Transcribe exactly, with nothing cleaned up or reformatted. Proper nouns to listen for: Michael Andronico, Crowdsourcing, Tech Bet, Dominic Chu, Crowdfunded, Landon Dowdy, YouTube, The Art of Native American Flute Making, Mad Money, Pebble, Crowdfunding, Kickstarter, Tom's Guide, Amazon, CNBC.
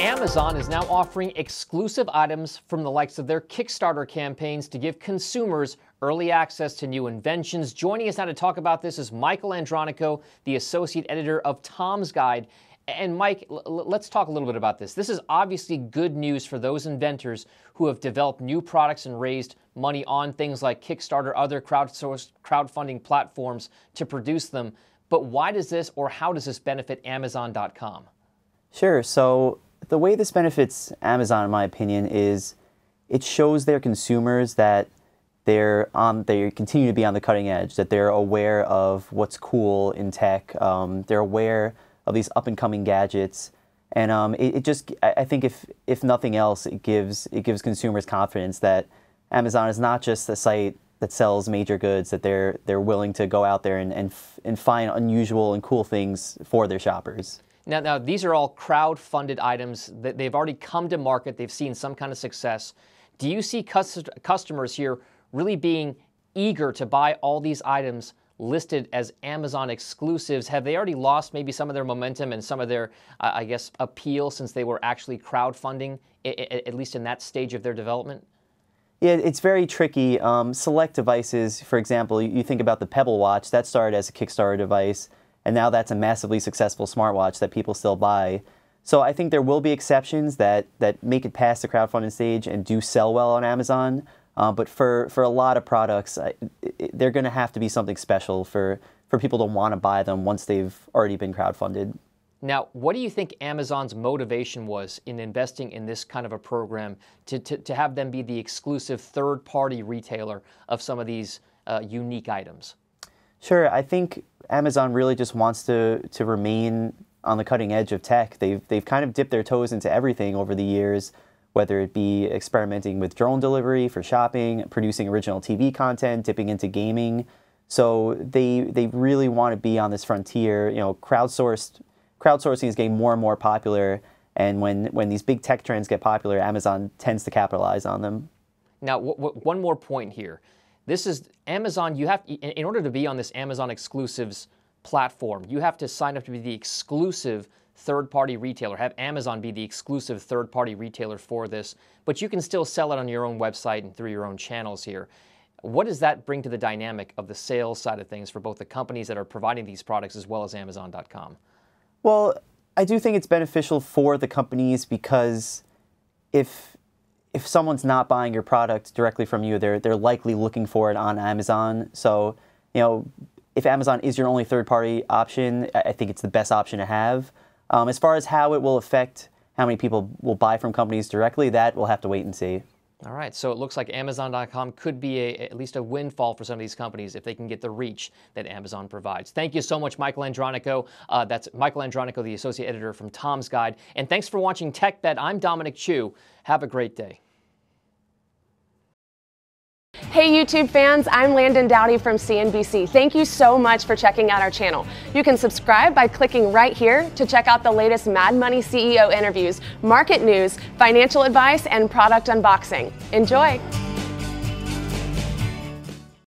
Amazon is now offering exclusive items from the likes of their Kickstarter campaigns to give consumers early access to new inventions. Joining us now to talk about this is Michael Andronico, the associate editor of Tom's Guide. And Mike, l- let's talk a little bit about this. This is obviously good news for those inventors who have developed new products and raised money on things like Kickstarter, other crowdsourced crowdfunding platforms to produce them. But why does this, or how does this benefit Amazon dot com? Sure. So the way this benefits Amazon, in my opinion, is it shows their consumers that they're on, they continue to be on the cutting edge, that they're aware of what's cool in tech. Um, they're aware of these up-and-coming gadgets, and um, it, it just, I think if if nothing else, it gives it gives consumers confidence that Amazon is not just a site that sells major goods, that they're they're willing to go out there and and, and find unusual and cool things for their shoppers. Now, now these are all crowd-funded items that they've already come to market. They've seen some kind of success. Do you see cust customers here really being eager to buy all these items listed as Amazon exclusives? Have they already lost maybe some of their momentum and some of their, uh, I guess, appeal since they were actually crowdfunding, at least in that stage of their development? Yeah, it's very tricky. Um, select devices, for example, you think about the Pebble watch, that started as a Kickstarter device, and now that's a massively successful smartwatch that people still buy. So I think there will be exceptions that, that make it past the crowdfunding stage and do sell well on Amazon. Uh, but for, for a lot of products, I, they're going to have to be something special for, for people to want to buy them once they've already been crowdfunded. Now, what do you think Amazon's motivation was in investing in this kind of a program to, to, to have them be the exclusive third-party retailer of some of these uh, unique items? Sure. I think Amazon really just wants to, to remain on the cutting edge of tech. They've, they've kind of dipped their toes into everything over the years, whether it be experimenting with drone delivery for shopping, producing original T V content, dipping into gaming. So they, they really want to be on this frontier. You know, crowdsourced, crowdsourcing is getting more and more popular, and when, when these big tech trends get popular, Amazon tends to capitalize on them. Now, w w one more point here. This is Amazon. You have, in order to be on this Amazon exclusives platform, you have to sign up to be the exclusive third-party retailer, have Amazon be the exclusive third-party retailer for this, but you can still sell it on your own website and through your own channels here. What does that bring to the dynamic of the sales side of things for both the companies that are providing these products as well as Amazon dot com? Well, I do think it's beneficial for the companies, because if if someone's not buying your product directly from you, they're they're likely looking for it on Amazon. So, you know, if Amazon is your only third-party option, I think it's the best option to have. Um, as far as how it will affect how many people will buy from companies directly, that we'll have to wait and see. All right, so it looks like Amazon dot com could be a, at least a windfall for some of these companies if they can get the reach that Amazon provides. Thank you so much, Michael Andronico. Uh, that's Michael Andronico, the associate editor from Tom's Guide. And thanks for watching Tech Bet. I'm Dominic Chu. Have a great day. Hey YouTube fans, I'm Landon Dowdy from C N B C. Thank you so much for checking out our channel. You can subscribe by clicking right here to check out the latest Mad Money C E O interviews, market news, financial advice, and product unboxing. Enjoy!